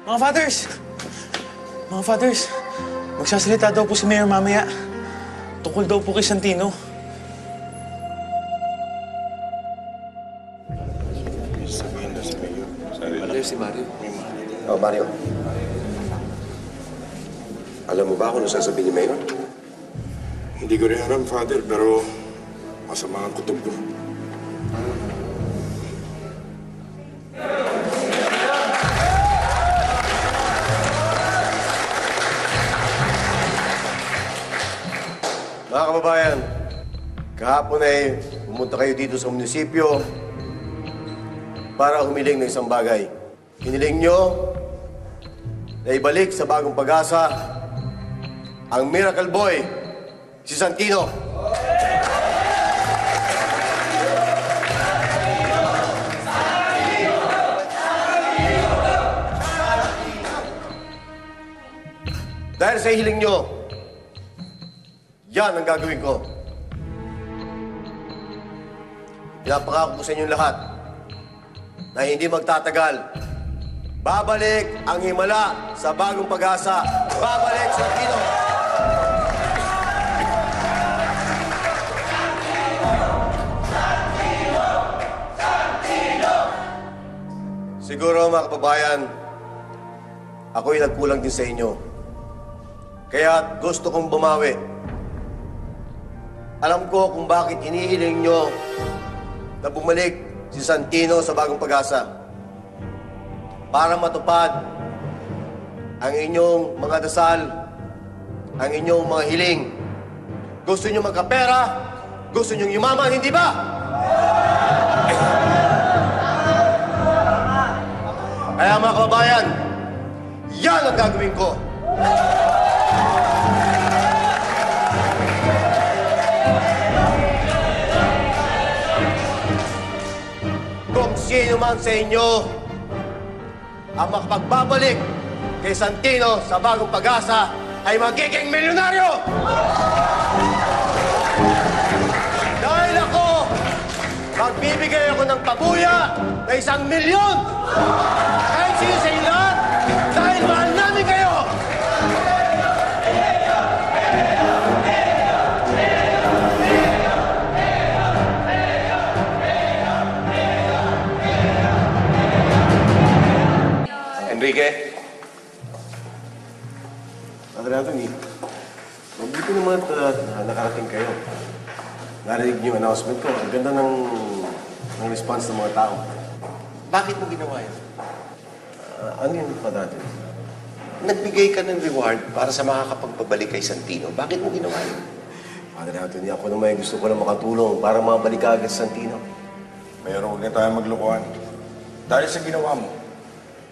Mga fathers, magsasalita daw po si Mayor mamaya. Tukol daw po kay Santino. Sabihin na si Mayor. Mayor, si Mario. Oh, Mario. Alam mo ba kung nasasabihin ni Mayor? Hindi ko rin alam, Father, pero masama ang kutob ko. Mga kababayan, kahapon ay pumunta kayo dito sa munisipyo para humiling ng isang bagay. Hiniling nyo na ibalik sa bagong pag-asa ang Miracle Boy, si Santino. Dahil sa hiling nyo, yan ang gagawin ko. Pinapangako ko sa inyong lahat na hindi magtatagal. Babalik ang himala sa bagong pag-asa. Babalik sa Santino. Santino! Santino! Siguro mga kababayan, ako'y nagkulang din sa inyo. Kaya gusto kong bumawi. Alam ko kung bakit inihiling nyo na bumalik si Santino sa bagong pag-asa para matupad ang inyong mga dasal, ang inyong mga hiling. Gusto nyo magkapera, gusto nyo yumaman, hindi ba? Kaya mga kababayan, yan ang gagawin ko. Sino man sa inyo ang makapagbabalik kay Santino sa bagong pag-asa ay magiging milyonaryo! Dahil ako, magbibigay ako ng pabuya na 1,000,000! Kahit sino sa inyo lahat, dahil mahal namin kayo! Enrique? Padre Antony, mabuti naman at nakarating kayo. Narinig niyo yung announcement ko. Ang ganda ng response ng mga tao. Bakit mo ginawa yun? Ano yun, Padre Antony? Nagbigay ka ng reward para sa makakapagpabalik kay Santino. Bakit mo ginawa yun? Padre Antony, ako naman gusto ko lang makatulong para mabalik ka agad sa Santino. Mayroon, huwag na tayong maglokohan. Dahil sa ginawa mo,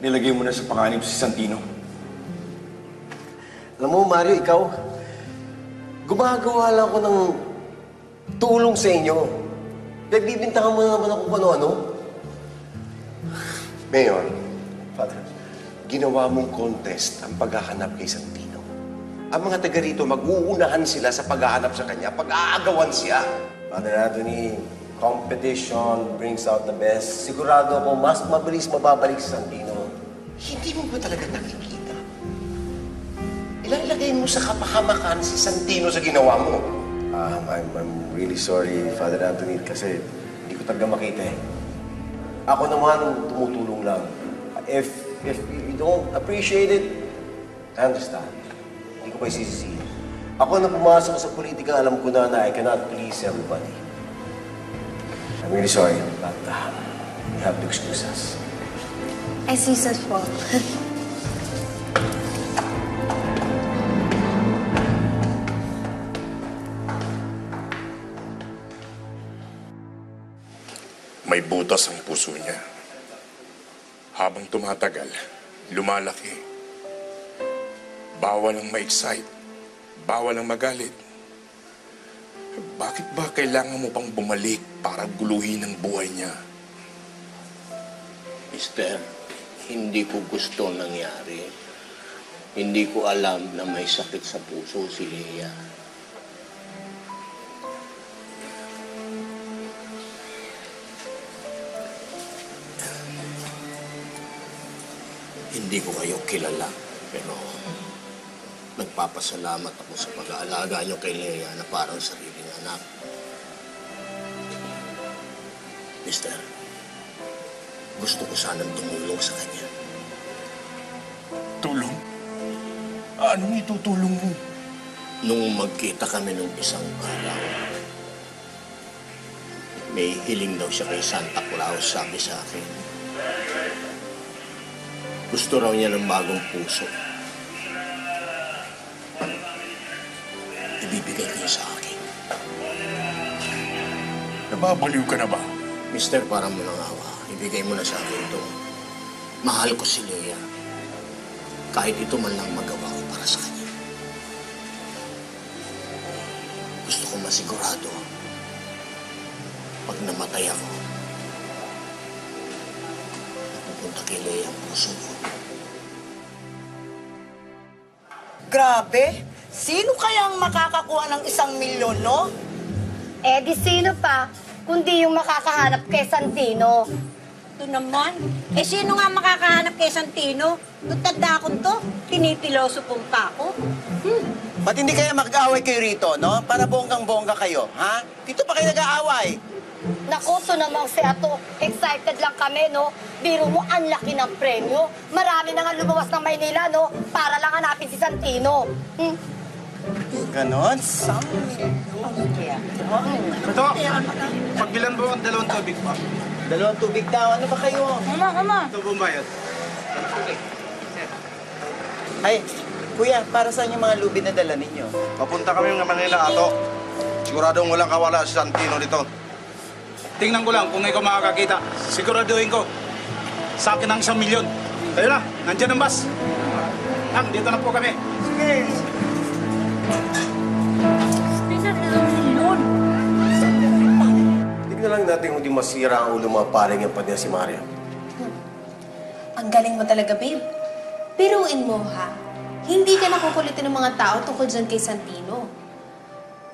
nilagay mo na sa panganib si Santino. Alam mo, Mario, ikaw, gumagawa lang ako ng tulong sa inyo. Nagbibintangan mo na naman ako kung ano-ano. Mayor, Father, ginawa mong contest ang paghahanap kay Santino. Ang mga taga rito, mag-uunahan sila sa paghahanap sa kanya, pag-aagawan siya. Father Adoni, competition brings out the best. Sigurado ako, mas mabilis mababalik si Santino. Hindi mo ba talaga nakikita? Ilalagay mo sa kapahamakan si Santino sa ginawa mo. I'm really sorry, Father Antony, kasi hindi ko talaga makita eh. Ako naman, tumutulong lang. If you don't appreciate it, I understand. Hindi ko pa isisisi. Ako na pumasok sa politika, alam ko na I cannot please everybody. I'm really sorry, but you have to excuse us. I see such fault. May butas ang puso niya. Habang tumatagal, lumalaki. Bawal ang ma-excite. Bawal ang magalit. Bakit ba kailangan mo pang bumalik para guluhin ang buhay niya? Mister, hindi ko gusto nangyari. Hindi ko alam na may sakit sa puso si Leah. Hindi ko kayo kilala, pero nagpapasalamat ako sa pag-aalaga niyo kay Leah na parang sariling anak. Mister, gusto ko sanang tumulong sa kanya. Tulong? Anong itutulong mo? Nung magkita kami nung isang araw, may hiling daw siya kay Santa Claus, sabi sa akin. Gusto raw niya ng bagong puso. Ibibigay ko niya sa akin. Nababaliw ka na ba? Mister, parang mo nang awa. Ibigay mo na sa akin ito. Mahal ko si Leah. Kahit ito man lang magawa ko para sa kanya. Gusto ko masigurado pag namatay ako, napupunta kay Leah ang puso ko. Grabe! Sino kaya ang makakakuha ng 1 milyon, no? Eh, di sino pa, kundi yung makakahanap kay Santino. Ito naman. Eh, sino nga makakahanap kay Santino? Nagtadakot to. Tinipiloso pong pa ako. Ba't hindi kaya mag-aaway kayo rito, no? Para bonggang-bongga kayo, ha? Dito pa kayo nag-aaway. Nakuso namang si Ato. Excited lang kami, no? Biro mo, ang laki ng premyo. Marami na nga lumawas ng Maynila, no? Para lang hanapin si Santino. Ganon? Ato, pag-ilan ba ang 2 tubig pa? 2 tubig daw. Ano ba kayo? Mama. Ito bumayot. Okay. Sir. Ay, kuya, para saan yung mga lubi na dala ninyo? Papunta kami ng Manila, Ato. Siguradong walang kawala si Santino dito. Tingnan ko lang kung ngayon ko makakakita. Siguraduhin ko. Sa akin ang 1 milyon. Kayo na, nandiyan ang bus. Nang, dito na po kami. Sige. Lang natin hindi masira ang ulo mga paring yan pa niya si Mario. Ang galing mo talaga, babe. Biruin mo, ha? Hindi ka nakukulitin ng mga tao tungkol dyan kay Santino.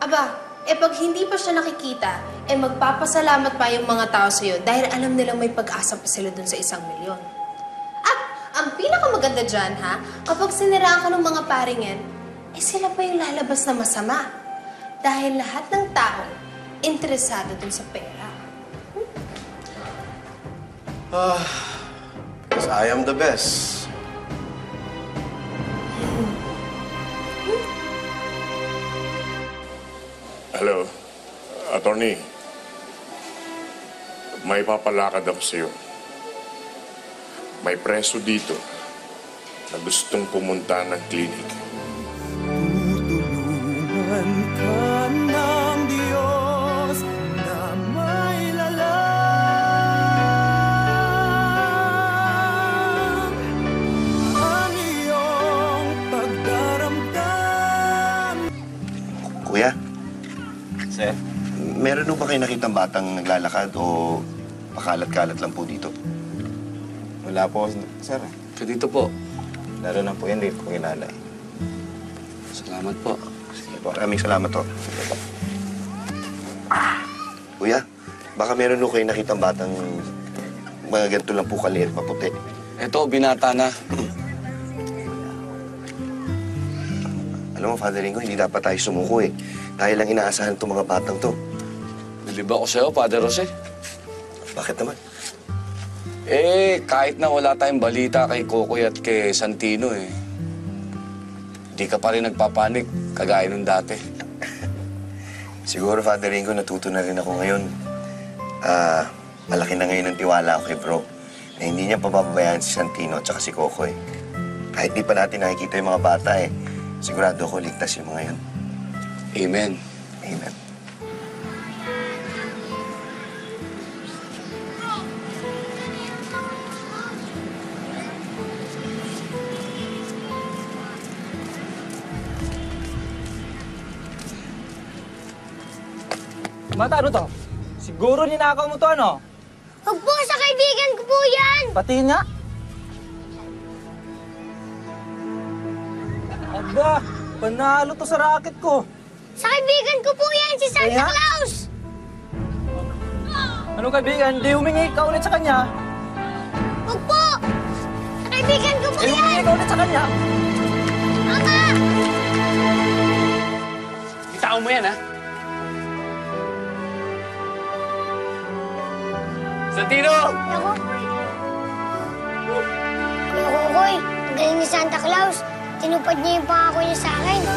Aba, pag hindi pa siya nakikita, magpapasalamat pa yung mga tao sa'yo dahil alam nilang may pag-asa pa sila dun sa 1 milyon. At ang pinakamaganda dyan, ha? Kapag siniraan ka ng mga paring yan, sila pa yung lalabas na masama. Dahil lahat ng tao interesado dun sa pera. Because I am the best. Hello, Attorney. May papalakad ako sa'yo. May preso dito na gustong pumunta ng klinik. Tutulungan ka ng Diyos. Kuya? Sir? Meron ba kayo nakitang batang naglalakad o pakalat-kalat lang po dito? Wala po, sir. So dito po. Laro na po yan, hindi ko kinala. Salamat po. Sige po. Maraming salamat po. Kuya, baka meron kayo nakitang batang mga ganito lang po kaliit, maputi. Eto, binata na. Alam mo, Father Ingo, hindi dapat tayo sumuko eh. Tayo lang inaasahan itong mga batang to. Naliba ko sa'yo, Father Jose. Bakit naman? Eh, kahit na wala tayong balita kay Coco at kay Santino eh, hindi ka pa rin nagpapanik, kagaya nung dati. Siguro, Father Ingo, natuto na rin ako ngayon. Malaki na ngayon ang tiwala ako kay bro na hindi niya pababayaan si Santino at saka si Coco eh. Kahit di pa natin nakikita yung mga bata eh, sigurado ako ligtas yung mga yun. Amen. Amen. Mata, ano to? Siguro ninakaw mo to, ano? Huwag po, sa kaibigan ko po yan! Patingin nga! Aba, panalo to sa racket ko. Sa kaibigan ko po yan, si Santa Claus! Anong kaibigan? Hindi humingi ka ulit sa kanya. Huwag po! Sa kaibigan ko po yan! Maria! Mama! Bitawan mo yan, ha? Santino! Yung Coco, ang galing ni Santa Claus. Tinupad niya yung pangako niya sa akin.